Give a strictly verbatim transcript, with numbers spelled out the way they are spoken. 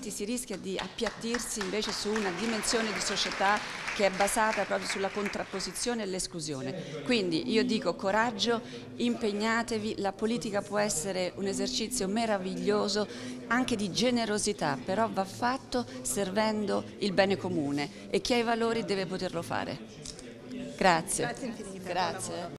altrimenti si rischia di appiattirsi invece su una dimensione di società che è basata proprio sulla contrapposizione e l'esclusione. Quindi io dico coraggio, impegnatevi, la politica può essere un esercizio meraviglioso anche di generosità, però va fatto servendo il bene comune e chi ha i valori deve poterlo fare. Grazie. Grazie infinite. Grazie.